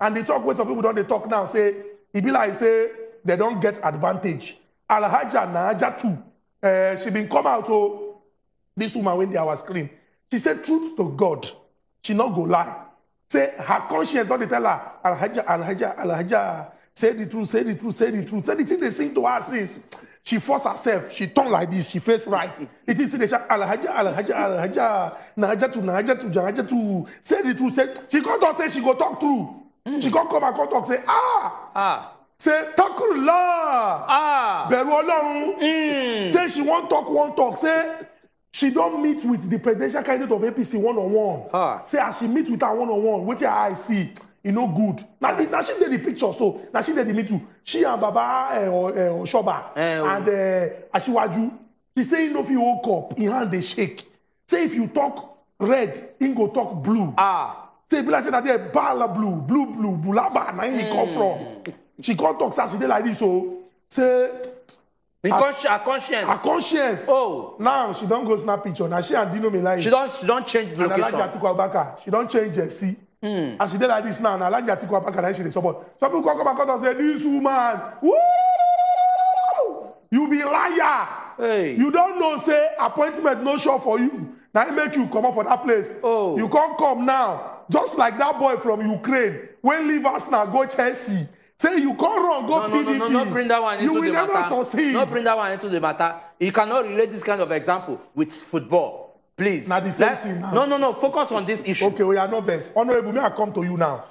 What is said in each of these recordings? And they talk when some people don't, they talk now, say, it be like, say, they don't get advantage. Al-Hajia Naja'atu, she been come out, oh, this woman when they was scream. She said, truth to God, she not go lie. Say, her conscience don't tell her, Al-Hajia, Al-Hajia, Al-Hajia, say the truth, say the truth, say the truth. Say the thing they sing to her since. She forced herself. She turned like this. She faced right. It is the Al-Hajia, Al-Hajia, Al-Hajia, Naja'atu, Naja'atu, Naja'atu. Say the truth. Say she can't talk. Say she go talk through. She can't come and can't talk. Say ah ah. Say takurullah ah. Beru Olorun. Say she won't talk. Won't talk. Say she don't meet with the presidential candidate of APC 1-on-1. Ah. Say as she meet with her 1-on-1, what your eyes see. You know, good. Now she did the picture, so now she did the meeting. She and Baba or Shoba and Asiwaju. She say, you know, if you woke up, in hand they shake. Say, if you talk red, in go talk blue. Ah. Say, people say that they bala blue, blue, blue, bulaba, and he come from. She can't talk Saturday like this, so say, her conscience. Her conscience. Oh. Now she don't go snap picture. Now she and Dino Melai. She don't change the location. And Atiku Abaka. She don't change it, see. And she did like this now, and I like Atiku Abubakar and she did support. Some people come back and say, this woman, woo! You be liar. Hey. You don't know, say, appointment no sure for you. Now it make you come up for that place. Oh. You can't come now. Just like that boy from Ukraine. When leave us now, go Chelsea. Say you can't run, go PDP. No, bring that one into the matter. You will never succeed. No, bring that one into the matter. You cannot relate this kind of example with football. Please. Now the same thing now. No. Focus on this issue. Okay, we are not this. Honorable, may I come to you now?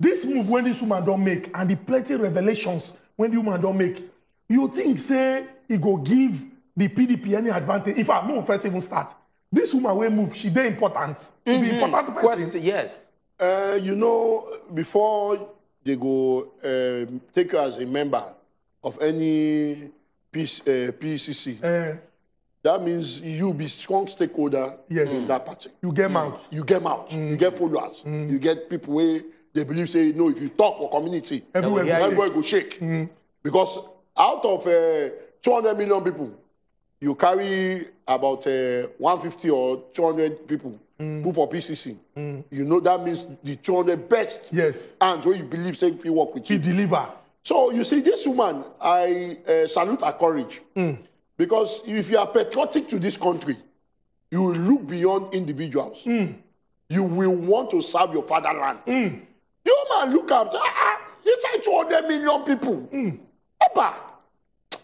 This move when this woman don't make, and the plenty revelations when the woman don't make, you think, say, it go give the PDP any advantage? If I move first, even start. This woman will move. She very important. She be important person. Question, yes. You know, before they go take her as a member of any PCC, that means you be strong stakeholder in that party. You get mouth. You get mouth. You get followers. You get people where they believe, say, no, if you talk for community, everybody go shake. Because out of 200 million people, you carry about 150 or 200 people who for PCC. You know, that means the 200 best. Yes. And where you believe, say, if you work with you. He deliver. So you see, this woman, I salute her courage. Because if you are patriotic to this country, you will look beyond individuals. You will want to serve your fatherland. You man look up, it's like 200 million people.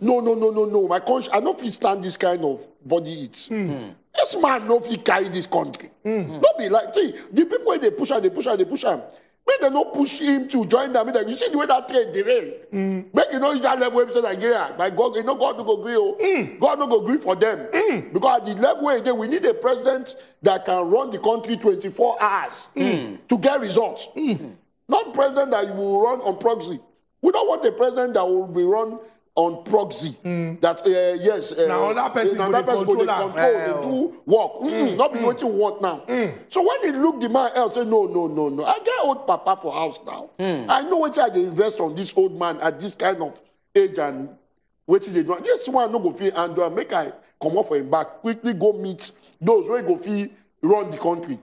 No. My conscience, I don't feel stand this kind of body eats. This man no fit carry this country. Don't be like, see, the people when they push him, make they not push him to join them. You see the way that trade derail. Make you know it's that level episode Nigeria. By God, you know God no go agree. God no go agree for them. Because at the level again, we need a president that can run the country 24 hours to get results. Not president that will run on proxy. We don't want a president that will be run on proxy. That yes, now that person will control, they do work. Not be what you want now. So when he look the man else, say no. I get old papa for house now. I know what I invest on this old man at this kind of age and what they do. This one no go feel and do make I come off for him back quickly go meet those where go feel run the country.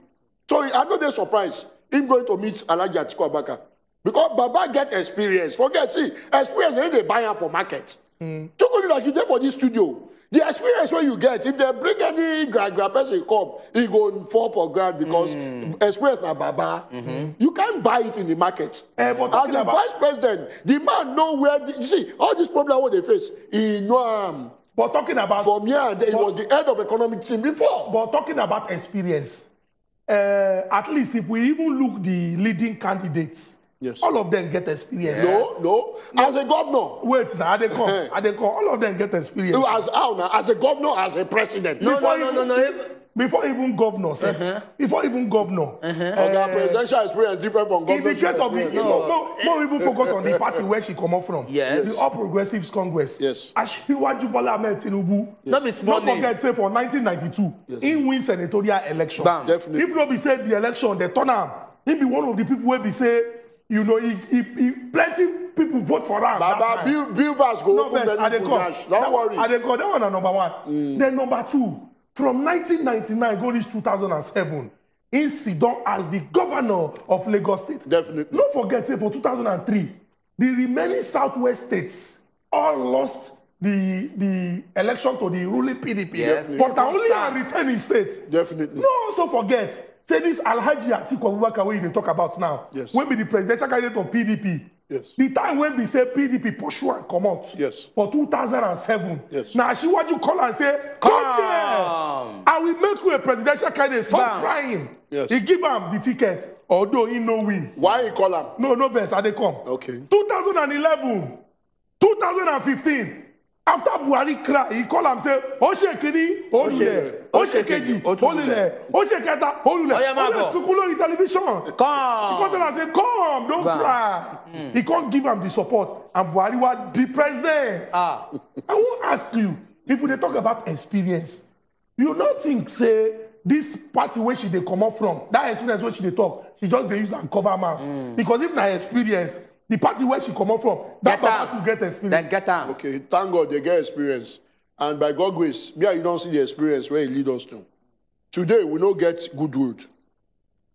So I know they surprise him going to meet Alhaji Atiku Abubakar. Because Baba get experience. Forget, see, experience when they buy them for market. Don't go like you did for this studio. The experience where you get, if they bring any grad person come, he go fall for grant because experience na Baba. You can't buy it in the market. As the vice president, the man know where, you see, all this problem what they face, he know but talking about... From here, it was the head of economic team before. But talking about experience, at least if we even look the leading candidates, yes. All of them get experience. Yes. No. As a governor. Wait, now, they come. All of them get experience. No, as how now? As a governor, as a president. No. Before even governor, sir. That presidential experience is different from governor. In the case of the, even focus on the party where she come up from. Yes. The All Progressives Congress. Yes. Asiwaju Bola Ahmed Tinubu. Yes. Not forget, say for 1992, in win senatorial election. Bam. Definitely. If nobody said the election, they turn him. He be one of the people where be say. You know, he plenty people vote for him. But Bill Vasco, no best, don't worry. They go, that one are number one. Then number two, from 1999 go reach 2007, incident as the governor of Lagos State. Definitely. Don't forget, say, for 2003, the remaining Southwest states all lost the election to the ruling PDP. Yes. But only a returning state. Definitely. No, also forget, say this Alhaji Atiku Abubakar we even talk about now. Yes. When be the presidential candidate of PDP. Yes. The time when we say PDP pursue and come out. Yes. For 2007. Yes. Now Asiwaju call and say, come here. I will make you a presidential candidate. Stop crying. Yes. He give him the ticket, although he no win. Why he call him? No, no verse. They come. Okay. 2011, 2015. After Buhari cry, he call him say, Oshekini, Olule, Oshekeji, Olule, Osheketa, Olule. Olule Sukulo in television. Come. He called him and say, come, don't cry. He can't give him the support. And Buhari was the president. Ah. I won't ask you, if we talk about experience, you don't think, say, this party where she they come up from, that experience where she they talk, she just they use and cover mouth. Because if not experience, the party where she come up from, that party will get experience. Then get down. Okay, thank God they get experience. And by God's grace, yeah, you don't see the experience where it leads us to. Today, we don't get good road.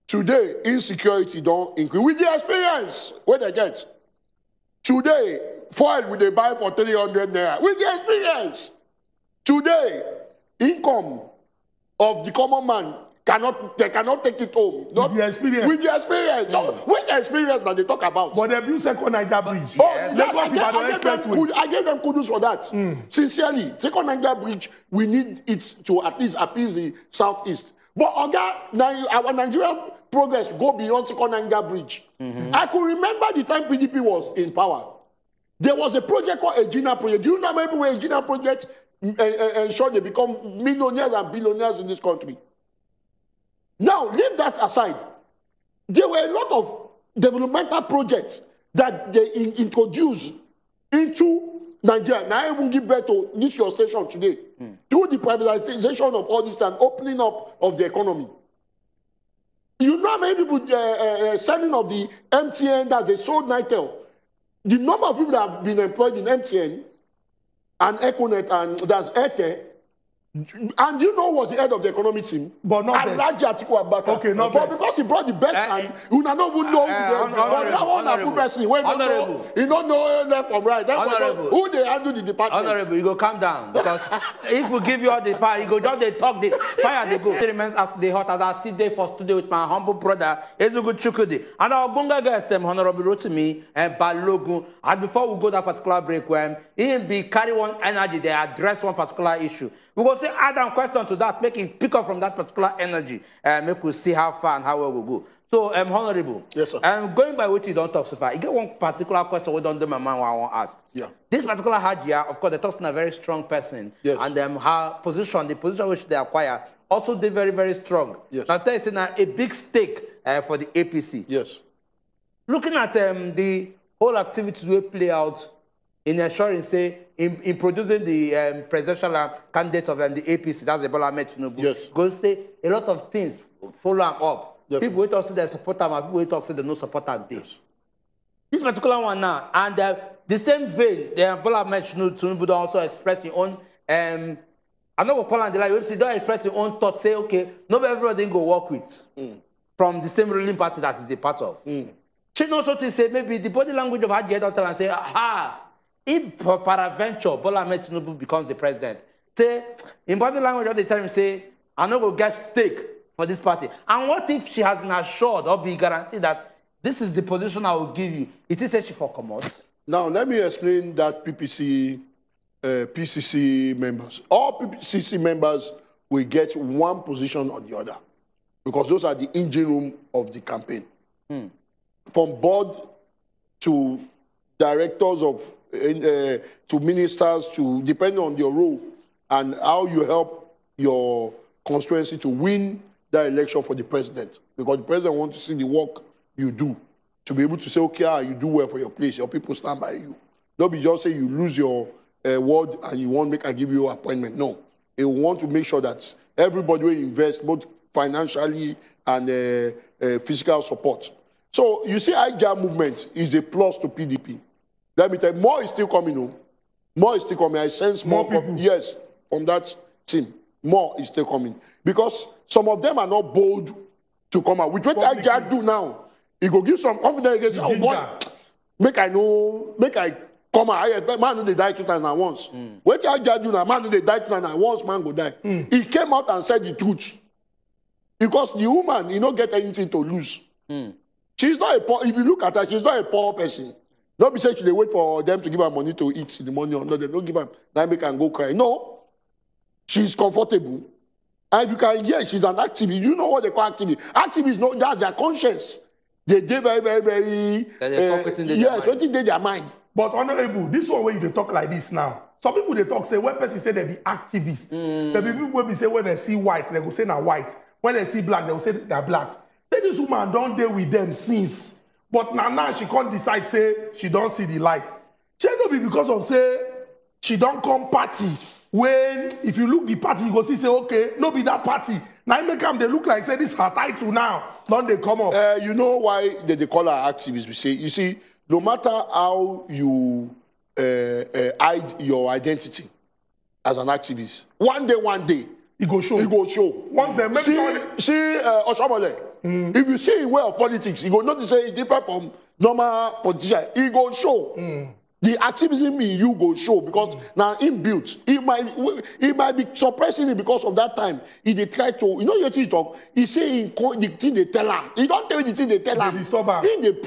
Today, insecurity don't increase. With the experience, where they get. Today, foil will they buy for 300 naira. With the experience. Today, income of the common man cannot take it home. Not with the experience. With the experience. Mm. With the experience that they talk about. But they built second Niger Bridge. Oh, yes. I gave them kudos for that. Sincerely, second Niger Bridge, we need it to at least appease the southeast. But our Nigerian progress go beyond second Niger Bridge. I could remember the time PDP was in power. There was a project called Egina project. Do you remember where Egina project ensured they become millionaires and billionaires in this country? Now, leave that aside. There were a lot of developmental projects that they introduced into Nigeria. Now, I even give birth to this your station today. Through the privatization of all this and opening up of the economy. You know how many people selling of the MTN that they sold Nitel? The number of people that have been employed in MTN and Econet and that's Airtel. And you know who was the head of the economic team? But not Atiku Abubakar. Okay, not but best. Because he brought the best hand, you don't even know who that one Honorable. You don't know left from right. Who they handle the department. Honorable, you go calm down. Because if we give you all the power, you go just they talk, they fire, they go. It remains as the hot as I sit there for today with my humble brother, Ezeguchukwu. And our Bunga guest, Honorable wrote to me, and Balogun. And before we go that particular break, when EMB carry one energy, they address one particular issue. We go say add a question to that, make it pick up from that particular energy, and make we see how far and how well we go. So, Honorable, yes, sir. Going by which you don't talk so far, you get one particular question we don't do my man what I want to ask. Yeah. This particular Hajia, of course, they talk to a very strong person, yes. And her position, the position which they acquire, also did very, very strong. Yes. Now, there is a big stake for the APC. Yes. Looking at the whole activities we play out in ensuring, say, in producing the presidential candidate of the APC, that's the Bola Ahmed Tinubu, yes. Go say a lot of things follow him up. Yep. People will talk say they support him, and people will talk say they no support him. Yes. This particular one now, and the same vein, the Bola Ahmed Tinubu also express his own. I know we call him the like. He don't express his own thoughts. Say okay, not everybody go work with from the same ruling party that he's a part of. She knows what to say. Maybe the body language of Hajia don't tell and say aha. If peradventure Bola Ahmed Tinubu becomes the president, say in body language all the time say, I'm not going to get stake for this party. And what if she has been assured or be guaranteed that this is the position I will give you? It is actually for commerce. Now let me explain that PCC members. All PCC members will get one position or the other because those are the engine room of the campaign. From board to directors of to ministers, to depending on your role and how you help your constituency to win that election for the president, because the president wants to see the work you do to be able to say, okay, you do well for your place, your people stand by you. Don't be just say you lose your word and you won't make I give you an appointment. No, they want to make sure that everybody will invest both financially and physical support. So you see, Hajia movement is a plus to PDP. Let me tell you, more is still coming home. More is still coming. I sense more people. Yes, on that team. More is still coming. Because some of them are not bold to come out. With what Hajia do now, he go give some confidence against oh boy, make I know, make I come out. I expect man who they die 2001. What Hajia do now, man who they die 2001, man go die. He came out and said the truth. Because the woman, he don't get anything to lose. She's not a poor, if you look at her, she's not a poor person. Don't be saying they wait for them to give her money to eat the money or not. They don't give her, then they can go cry. No. She's comfortable. And if you can, yes, she's an activist. You know what they call activist. Activist, no, that's their conscience. They very. Yes, so they did their mind. But, Honorable, this one where you talk like this now. Some people they talk, say, when person say they be activists. The people will be say, when they see white, they will say they're white. When they see black, they will say they're black. Then this woman don't deal with them since. But now she can't decide, say, she don't see the light. She don't be because of, say, she don't come party. When, if you look the party, you go see, say, okay, no be that party. Now they come, they look like, say, this is her title now. Don't they come up? You know why they call her activists? We say, you see, no matter how you hide your identity as an activist, one day, it go show. It go show. Once they make Oshomole. If you see way of politics, you go not to say it's different from normal politician. It go show. The activism in you go show because now inbuilt. It might be surprisingly because of that time. If they try to, you know, you see talk. He say the thing they tell him. He don't tell the thing they tell him. They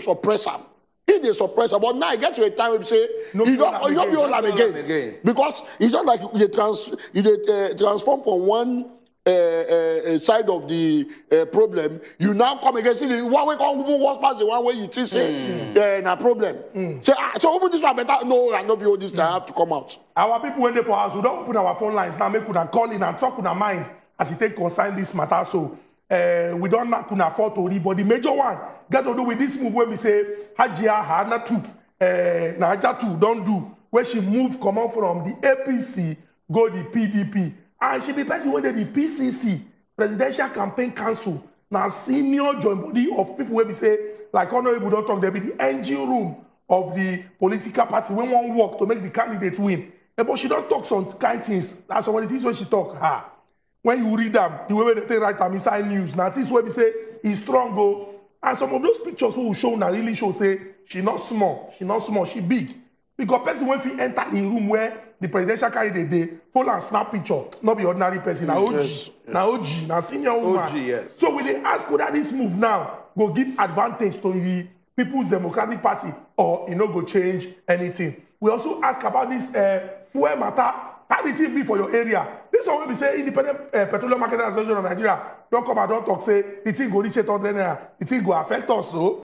suppress him. They suppress him. But now it gets to a time where you say no, you don't be all again. Because it's not like they transform from one. Side of the problem, you now come against it. One way come walk past the one way you think it's a problem. Say, so open this one better. No, I know you this. I have to come out. Our people went there for us. We don't open our phone lines now. Make could call in and talk with our mind as it take concern this matter. So we don't could afford to leave. But the major one got to do with this move when we say Hajia Naja'atu don't do where she moved come on from the APC go the PDP. And she be person when they be PCC, Presidential Campaign Council, now senior joint body of people where we say, like Honorable don't talk, they be the engine room of the political party when one work to make the candidate win. But she don't talk some kind of things. That's what it is when she talk her. When you read them, the way they write them inside news. Now this way we say he's strong go. And some of those pictures who will show now really show say she not small, she big. Because person when he enter the room where the presidential candidate, they pull and snap picture, not be ordinary person. Now OG, now senior woman. Yes. So when they ask whether this move now go give advantage to the People's Democratic Party or you know go change anything. We also ask about this fuel matter. How did it be for your area? This one will be say Independent Petroleum Marketing Association of Nigeria. Don't come and don't talk. Say the thing go reach 800 naira. The thing go affect us so.